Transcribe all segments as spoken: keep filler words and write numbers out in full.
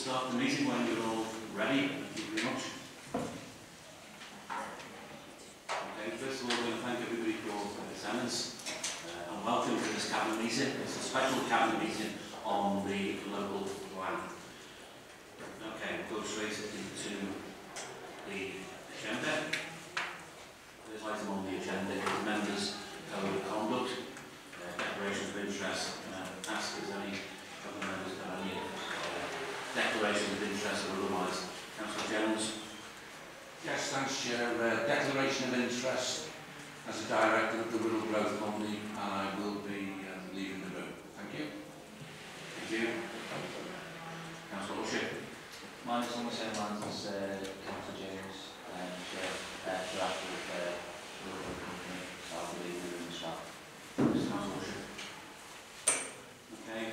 start the meeting when you're all ready. Thank you very much. Okay, first of all, I want to thank everybody for their attendance uh, and welcome to this cabinet meeting. It's a special cabinet meeting on the local plan. Okay, we'll go straight into the agenda. First item on the agenda is members' code of conduct, uh, declarations of interest, and uh, ask if any of the members have any declarations of interest or otherwise. Councillor Jones. Yes, thanks, Chair. Uh, declaration of interest as a director of the Wirral Growth Company, and I will be uh, leaving the room. Thank you. Thank you. Councillor Usher. Mine is on the same lines as uh, Councillor Jones, and uh, uh, director of the uh, Wirral Growth Company, so I will leave the room as well. Councillor Usher. Okay.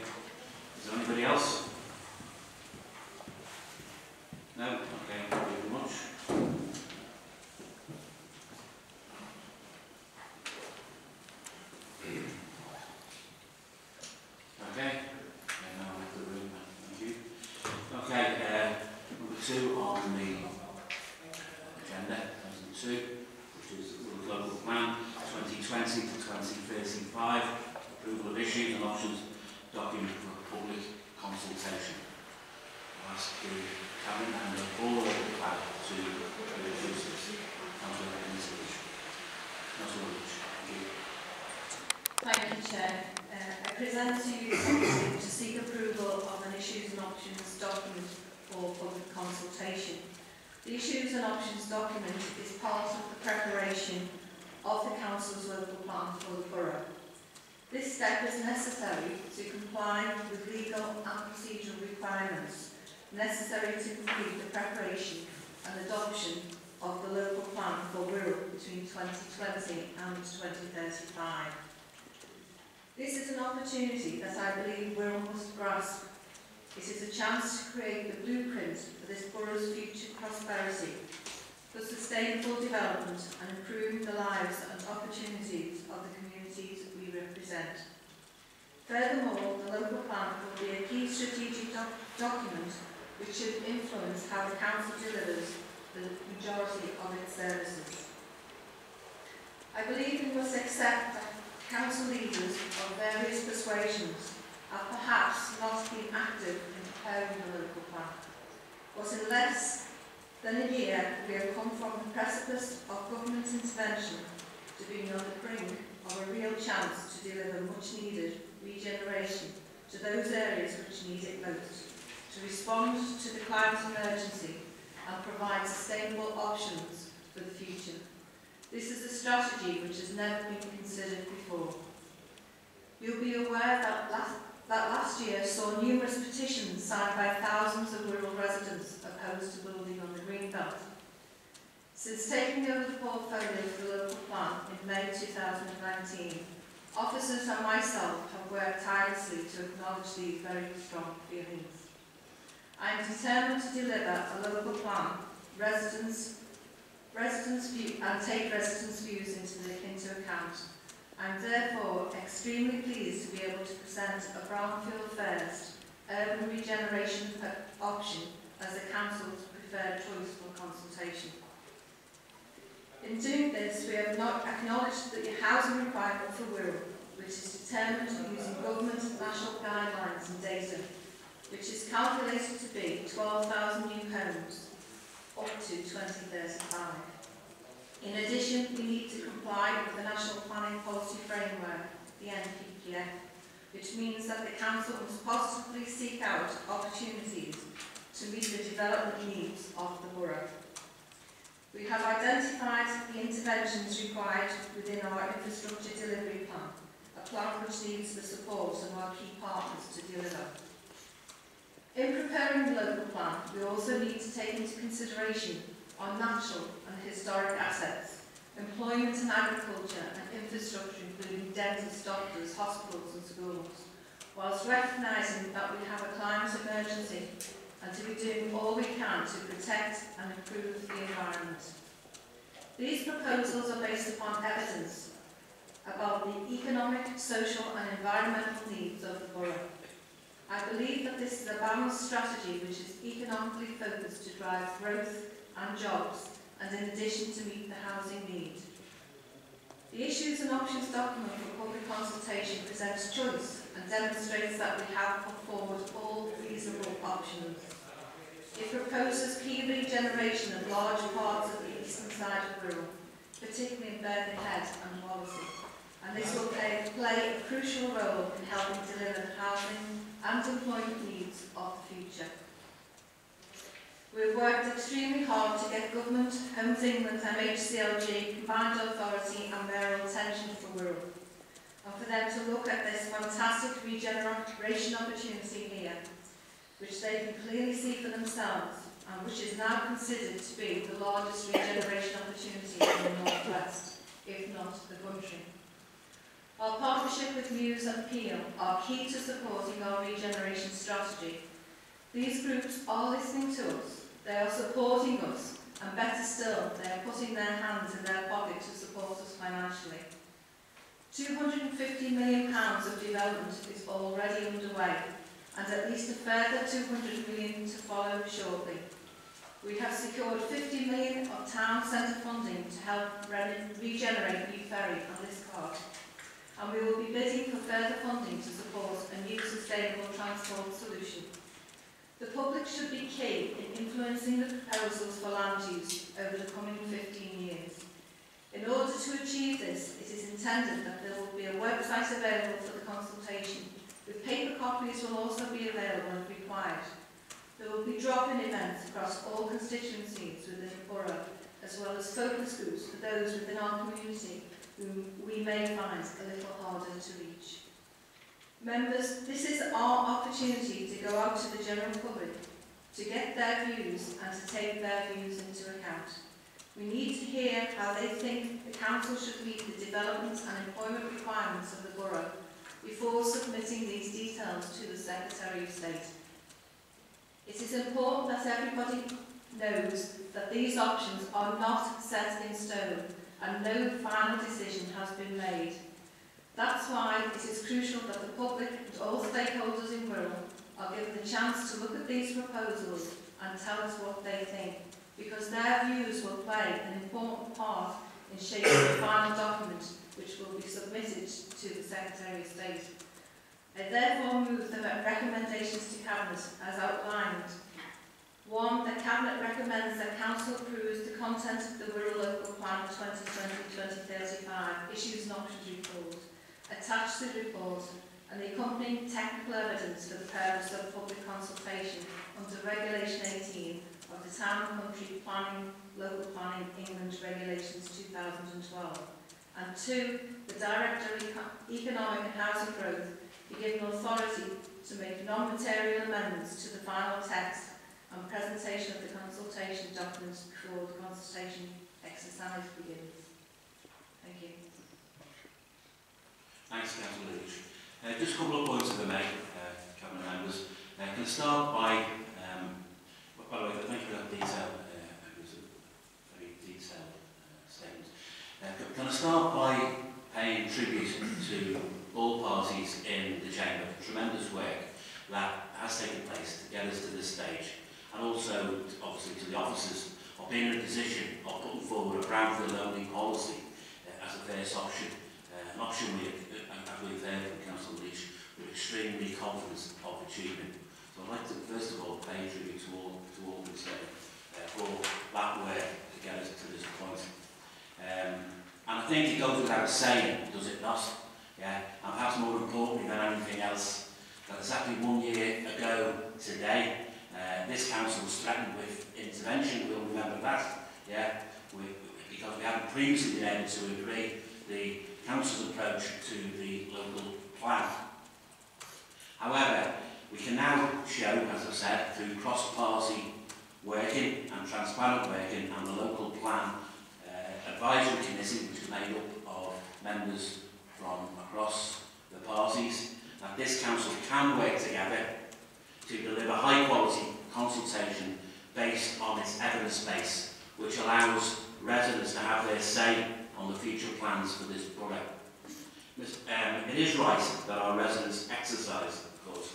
Is there anybody else? No? Okay, thank you very much. Okay, and now I'm in the room, thank you. Okay, uh, number two on the agenda, two, which is the local plan twenty twenty to twenty thirty-five, approval of issues and options document for public consultation. I'll ask the Cabinet and all over the plan to reduce this. Councillor Lynch. Councillor Lynch. Thank you. Thank you, Chair. Uh, I present to you to seek approval of an issues and options document for public consultation. The issues and options document is part of the preparation of the Council's local plan for the borough. This step is necessary to comply with legal and procedural requirements necessary to complete the preparation and adoption of the local plan for Wirral between twenty twenty and twenty thirty-five. This is an opportunity that I believe Wirral must grasp. It is a chance to create the blueprint for this borough's future prosperity, for sustainable development and improving the lives and opportunities of the communities we represent. Furthermore, the local plan will be a key strategic doc document which should influence how the Council delivers the majority of its services. I believe we must accept that Council leaders of various persuasions have perhaps not been active in preparing the local plan. But in less than a year, we have come from the precipice of government intervention to being on the brink of a real chance to deliver much needed regeneration to those areas which need it most, to respond to the climate emergency and provide sustainable options for the future. This is a strategy which has never been considered before. You'll be aware that last, that last year saw numerous petitions signed by thousands of rural residents opposed to building on the Greenbelt. Since taking over the portfolio for the local plan in May two thousand nineteen, officers and myself have worked tirelessly to acknowledge these very strong feelings. I am determined to deliver a local plan, residents, residents view, and take residents' views into, the, into account. I am therefore extremely pleased to be able to present a brownfield first urban regeneration option as the Council's preferred choice for consultation. In doing this, we have not acknowledged the housing requirement for Wirral, which is determined using government national guidelines and data, which is calculated to be twelve thousand new homes up to twenty thirty-five. In addition, we need to comply with the National Planning Policy Framework, the N P P F, which means that the Council must possibly seek out opportunities to meet the development needs of the borough. We have identified the interventions required within our infrastructure delivery plan, a plan which needs the support of our key partners to deliver. In preparing the local plan, we also need to take into consideration our natural and historic assets, employment and agriculture and infrastructure including dentists, doctors, hospitals and schools, whilst recognising that we have a climate emergency and to be doing all we can to protect and improve the environment. These proposals are based upon evidence about the economic, social and environmental needs of the borough. I believe that this is a balanced strategy which is economically focused to drive growth and jobs, and in addition to meet the housing need. The Issues and Options document for public consultation presents choice and demonstrates that we have put forward all feasible options. It proposes key regeneration of large parts of the eastern side of Wirral, particularly in Birkenhead and Wallasey, and this will play, play a crucial role in helping deliver the housing and employment needs of the future. We've worked extremely hard to get Government, Homes England, M H C L G, Combined Authority and their attention for Wirral, and for them to look at this fantastic regeneration opportunity here, which they can clearly see for themselves, and which is now considered to be the largest regeneration opportunity in the North West, if not the country. Our partnership with Muse and Peel are key to supporting our regeneration strategy. These groups are listening to us, they are supporting us, and better still, they are putting their hands in their pocket to support us financially. two hundred and fifty million pounds of development is already underway, and at least a further two hundred million pounds to follow shortly. We have secured fifty million pounds of town centre funding to help regenerate New Ferry and this park, and we will be bidding for further funding to support a new sustainable transport solution. The public should be key in influencing the proposals for land use over the coming fifteen years. In order to achieve this, it is intended that there will be a website available for the consultation, with paper copies will also be available if required. There will be drop-in events across all constituencies within the borough, as well as focus groups for those within our community whom we may find a little harder to reach. Members, this is our opportunity to go out to the general public, to get their views and to take their views into account. We need to hear how they think the council should meet the development and employment requirements of the borough before submitting these details to the Secretary of State. It is important that everybody knows that these options are not set in stone, and no final decision has been made. That's why it is crucial that the public and all stakeholders in Wirral are given the chance to look at these proposals and tell us what they think, because their views will play an important part in shaping the final document which will be submitted to the Secretary of State. I therefore move the recommendations to Cabinet as outlined. One, the Cabinet recommends that Council approves the content of the Wirral Local Plan twenty twenty to twenty thirty-five Issues and Options Report, attached to the report, and the accompanying technical evidence for the purpose of public consultation under Regulation eighteen of the Town and Country Planning, Local Planning England Regulations two thousand twelve. And two, the Director of Economic and Housing Growth be given authority to make non-material amendments to the final text and presentation of the consultation documents before the consultation exercise begins. Thank you. Thanks, Councillor Leach. Uh, just a couple of points to the Mayor, uh, Cabinet members. Uh, can I start by, um, by the way, thank you for that detail, uh, it was a very detailed uh, statement. Uh, can I start by paying tribute to all parties in the Chamber for tremendous work that has taken place to get us to this stage, and also, obviously, to the officers of being in a position of putting forward a brownfield only policy uh, as a first option, uh, an option we, as we've heard from Councillor Leach, we're extremely confident of achieving. So I'd like to, first of all, pay tribute to all, to all concerned uh, for that work to get us to this point. Um, and I think it goes without saying, does it not? Yeah? And perhaps more importantly than anything else, that exactly one year ago today, Uh, this council was threatened with intervention, we'll remember that, yeah, we, because we haven't previously been able to agree the council's approach to the local plan. However, we can now show, as I said, through cross-party working and transparent working and the local plan uh, advisory committee, which is made up of members from across the parties, that this council can work together to deliver high quality consultation based on its evidence base, which allows residents to have their say on the future plans for this borough. Um, it is right that our residents exercise, of course,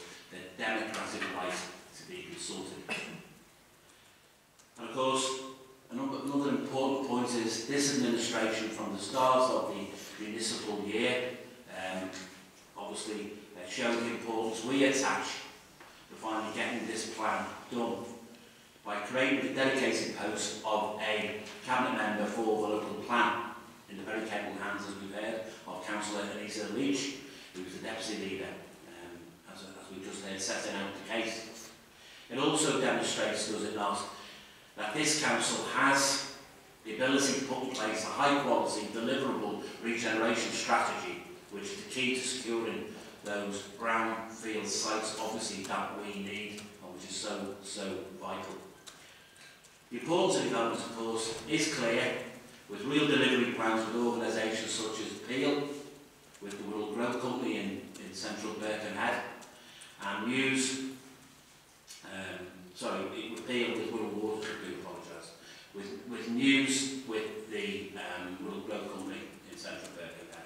their democratic right to be consulted. And of course, another important point is this administration, from the start of the municipal year, um, obviously uh, showed the importance we attach to finally getting this plan done by creating the dedicated post of a cabinet member for the local plan, in the very capable hands, as we've heard, of Councillor Anita Leach, who was the deputy leader, um, as, as we just heard, setting out the case. It also demonstrates, does it not, that this council has the ability to put in place a high-quality, deliverable regeneration strategy, which is the key to securing those brownfield sites, obviously, that we need, and which is so, so vital. The importance of development, of course, is clear, with real delivery plans with organisations such as Peel, with the Wirral Growth Company in, in central Birkenhead, and Muse, um, sorry, with Peel, with Wirral Waters, I do apologise, with, with Muse, with the um, Wirral Growth Company in central Birkenhead,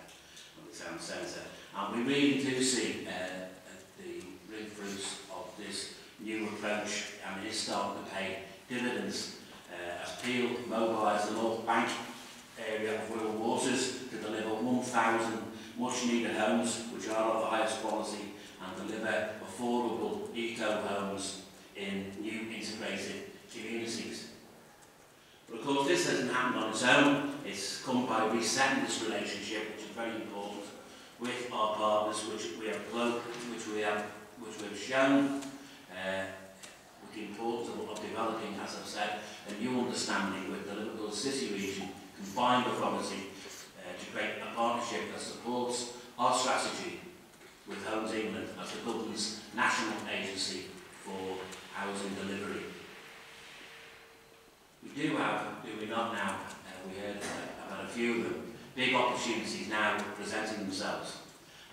on the town centre. And we really do see uh, the real fruits of this new approach, and it is starting to pay dividends, uh, as Peel mobilised the North Bank area of Wirral Waters to deliver one thousand much-needed homes, which are of the highest quality, and deliver affordable eco-homes in new integrated communities. But of course, this doesn't happen on its own. It's come by resetting this relationship, which is very important, with our partners, which we have, which we have, which we have shown uh, with the importance of, of developing, as I've said, a new understanding with the Liverpool city region combined authority, uh, to create a partnership that supports our strategy with Homes England as the government's national agency for housing delivery. We do have, do we not now, uh, we heard uh, about a few of them, big opportunities now presenting themselves.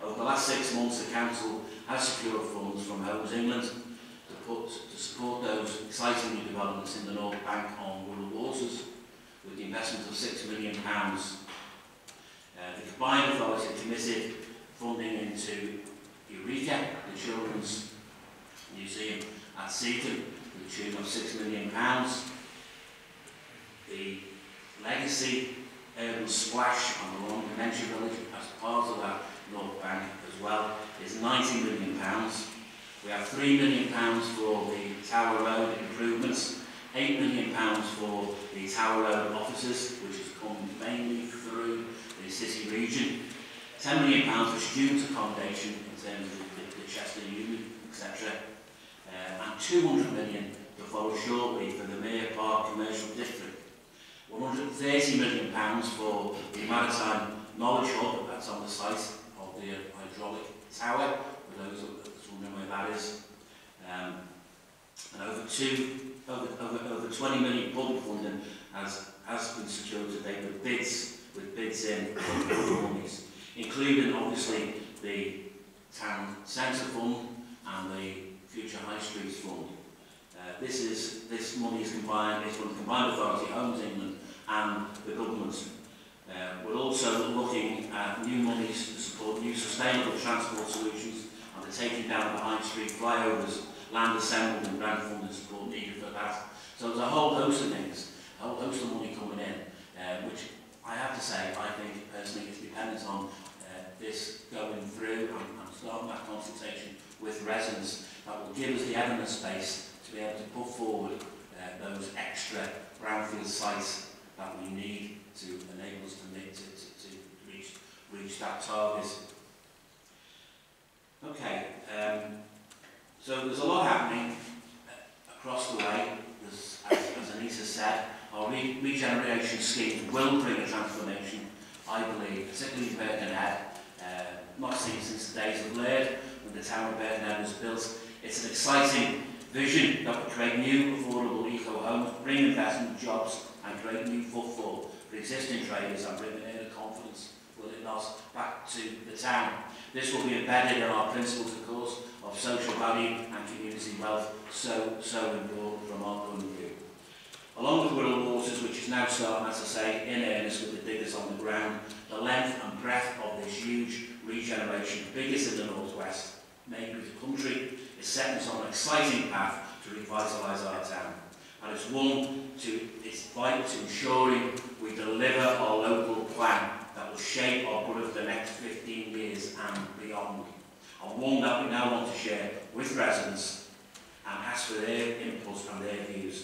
Over the last six months, the Council has secured funds from Homes England to, put, to support those exciting new developments in the North Bank on Wirral Waters, with the investment of six million pounds. Uh, the combined authority committed funding into Eureka, the Children's Museum at Seaton, to the tune of six million pounds. The legacy Urban Splash on the Long Dementia Village, as part of that North Bank as well, is ninety million pounds. We have three million pounds for the Tower Road improvements, eight million pounds for the Tower Road offices, which has come mainly through the city region, ten million pounds for student accommodation in terms of the, the Chester Union, et cetera, uh, and two hundred million pounds to follow shortly for the Mayor Park Commercial District, one hundred and thirty million pounds for the Maritime Knowledge Hub, that's on the site of the hydraulic tower, for those that's wondering where that is, um, and over two Over, over, over twenty million public funding has, has been secured today with bids, with bids in performance, including obviously the Town Centre Fund and the Future High Streets Fund. Uh, this is this money is combined, it's from the combined authority, Homes England and the government. Uh, we're also looking at new monies to support new sustainable transport solutions and the taking down the high street flyovers, land assembled and grant funding support needed for that. So there's a whole host of things, a whole host of money coming in, uh, which I have to say, I think personally is dependent on uh, this going through and, and starting that consultation with residents that will give us the evidence base to be able to put forward uh, those extra brownfield sites that we need to enable us to, make, to, to, to reach, reach that target. Okay. Um, So there's a lot happening across the way, as, as Anita said. Our re regeneration scheme will bring a transformation, I believe, particularly in Birkenhead, uh, not seen since the days of Laird, when the town of Birkenhead was built. It's an exciting vision that will create new, affordable eco-homes, bring investment, jobs, and create new footfall for existing traders and bring an air of confidence, will it not, back to the town. This will be embedded in our principles, of course, of social value and community wealth, so, so important from our point of view. Along with Wirral Waters, which is now starting, as I say, in earnest with the diggers on the ground, the length and breadth of this huge regeneration, biggest in the North West, maybe the country, is setting us on an exciting path to revitalise our town. And it's one to, it's vital to ensuring we deliver our local plan that will shape our good of the next fifteen years and beyond. And one that we now want to share with residents and ask for their input and their views.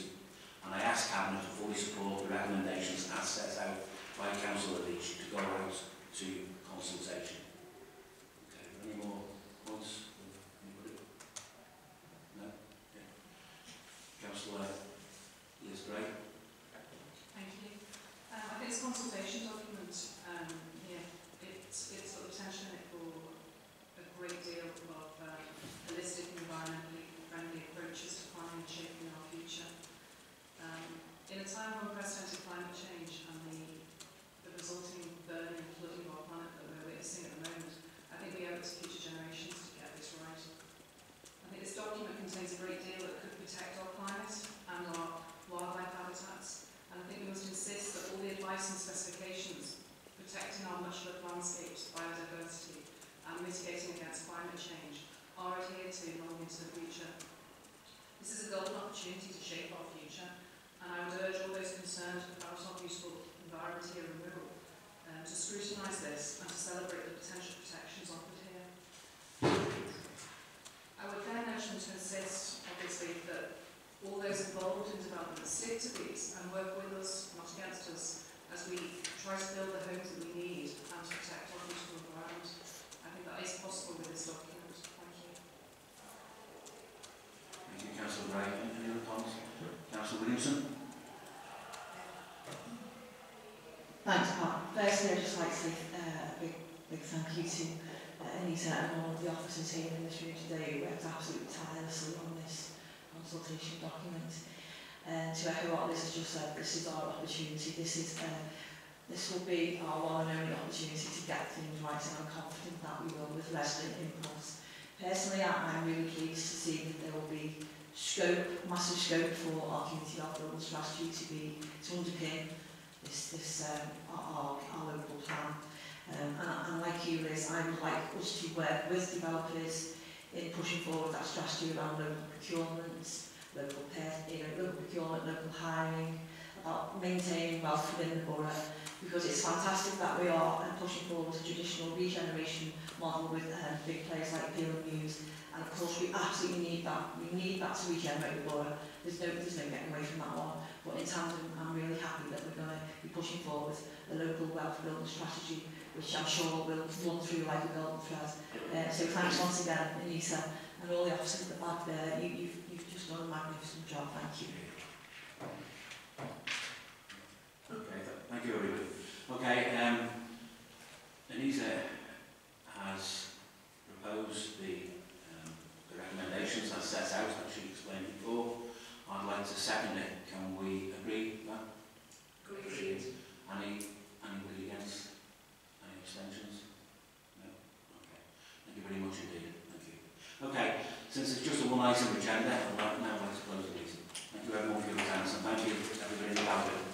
And I ask Cabinet to fully support the recommendations as set out by Councillor Leach to go out to consultation. Okay, any more points? Anybody? No? Yeah. Councillor, yes, Greg? Thank you. Uh, I think it's a consultation document. Um, yeah, it's, it's got the potential for a great deal of um, holistic, environmentally friendly approaches to planning and shaping our future. Um, in a time of unprecedented climate change and the, the resulting burning and flooding of our planet that we're witnessing at the moment, I think we owe it to future generations to get this right. I think this document contains a great deal that could protect our climate and our wildlife habitats, and I think we must insist that all the advice and specifications protecting our much-loved landscapes, biodiversity, and mitigating against climate change are adhered to long into the future. This is a golden opportunity to shape our future. And I would urge all those concerned about our useful environment here in Wirral uh, to scrutinise this and to celebrate the potential protections offered here. I would then urge them to insist, obviously, that all those involved in development stick to these and work with us, not against us, as we try to build the homes that we need and to protect our beautiful environment. I think that is possible with this document. Thank you. Thank you, Councillor Wright. Any other comments? Councillor Williamson. Thanks, Mark. Firstly, I'd just like to say uh, a big, big thank you to uh, Anita and all of the officers here in this room today who worked absolutely tirelessly on this consultation document. And to echo what Liz has just said, this is our opportunity. This is uh, this will be our one and only opportunity to get things right, and I'm confident that we will with resident impulse. Personally, I'm really pleased to see that there will be scope, massive scope for our community health building strategy to be to underpin this this um, our, our local plan. Um, and, and like you, Liz, I would like us to work with developers in pushing forward that strategy around local procurement, local you know, local procurement, local hiring, about maintaining wealth within the borough. Because it's fantastic that we are pushing forward a traditional regeneration model with uh, big players like Peel and Muse. And of course, we absolutely need that. We need that to regenerate the borough. There's no, there's no getting away from that one. But in tandem, I'm really happy that we're going to be pushing forward a local wealth building strategy, which I'm sure will run through like a golden thread. Uh, so thanks once again, Anita, and all the officers that are there. You, you've, you've just done a magnificent job. Thank you. Okay, thank you everybody. Okay, um, Anita has proposed the recommendations as set out, as she explained before. I'd like to second it. Can we agree that? Agreed. Any, anybody against? Any abstentions? No? Okay. Thank you very much indeed. Thank you. Okay, since it's just a one item agenda, I'd like now like to close the meeting. Thank you everyone for your attendance, and thank you everybody in the gallery.